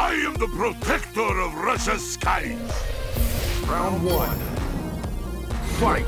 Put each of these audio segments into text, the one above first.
I am the protector of Russia's skies. Round one. Fight!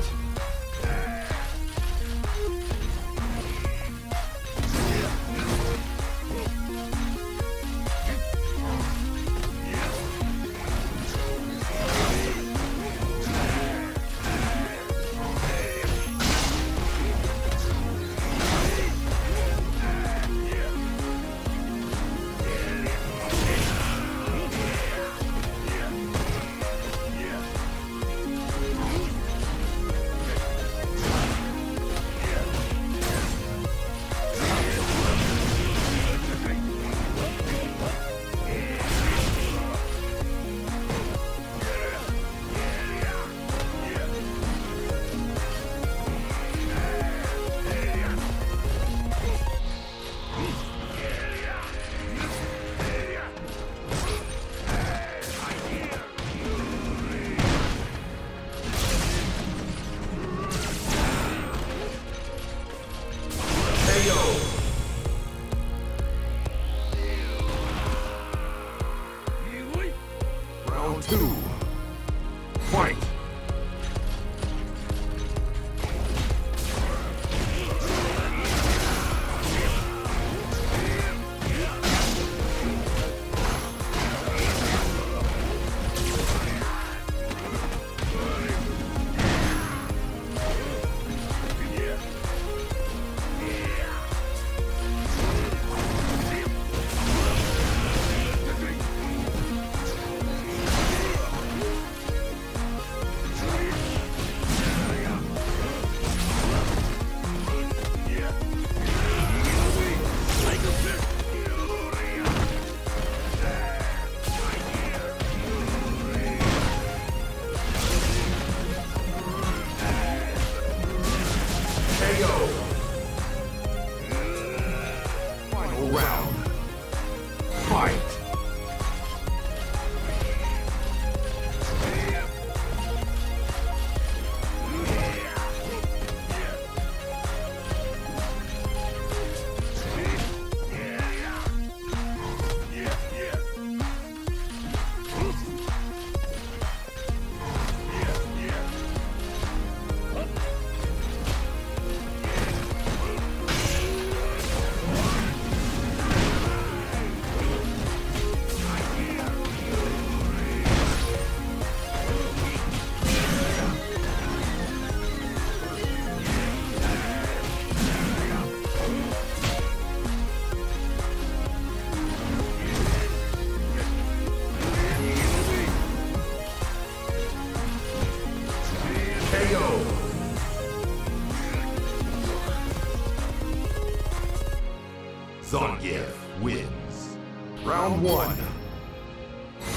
Zangief wins. Round one.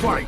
Fight!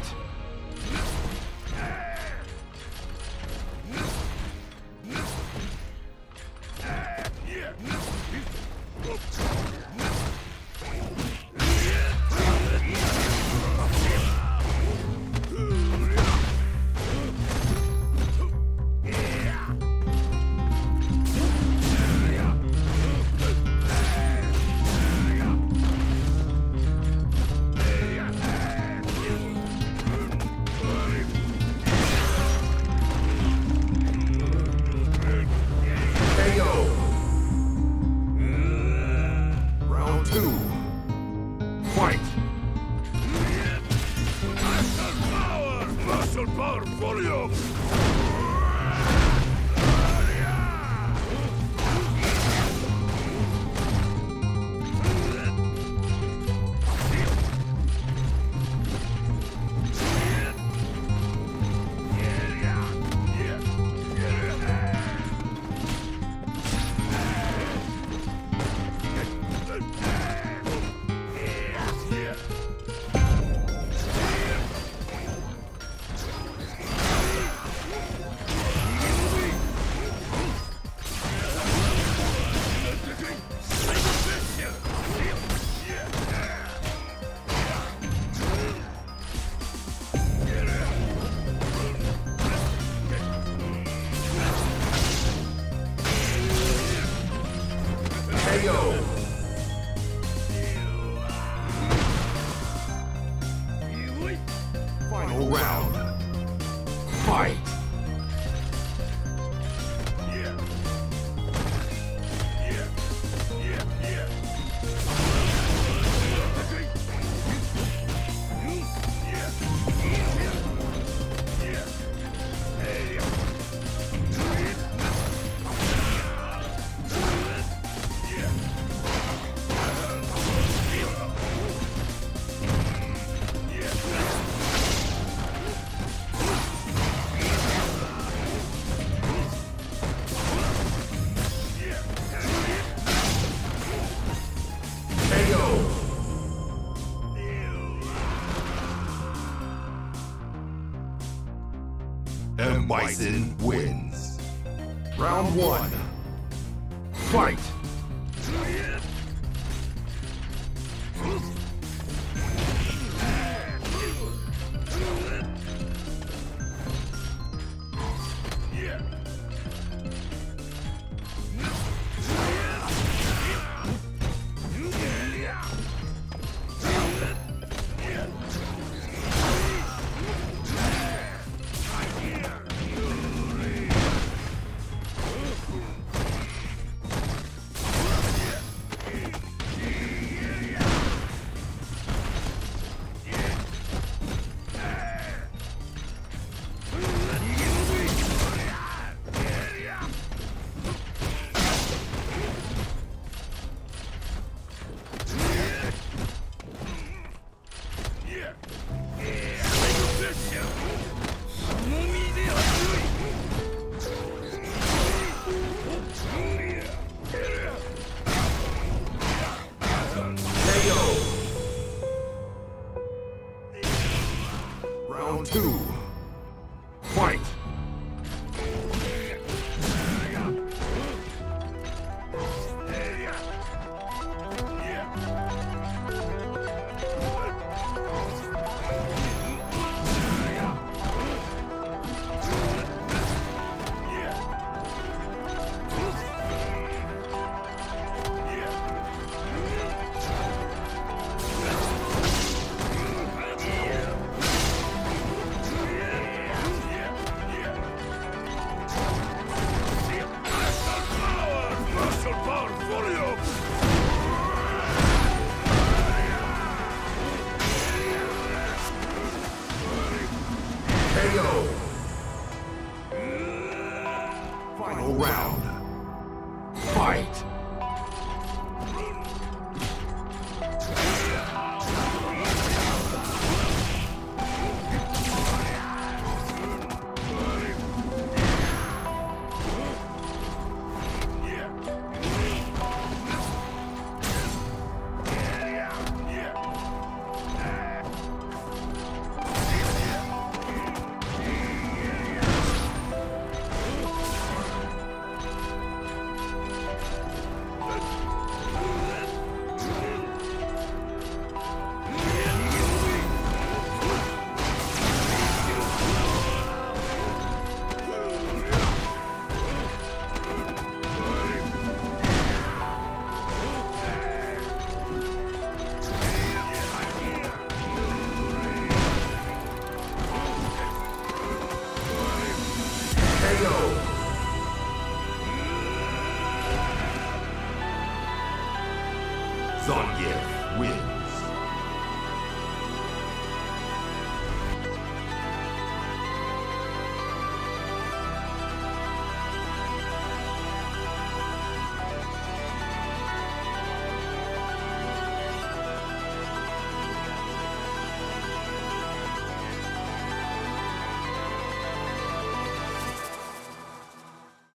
Bison wins. Round 1. Fight! Zangief wins.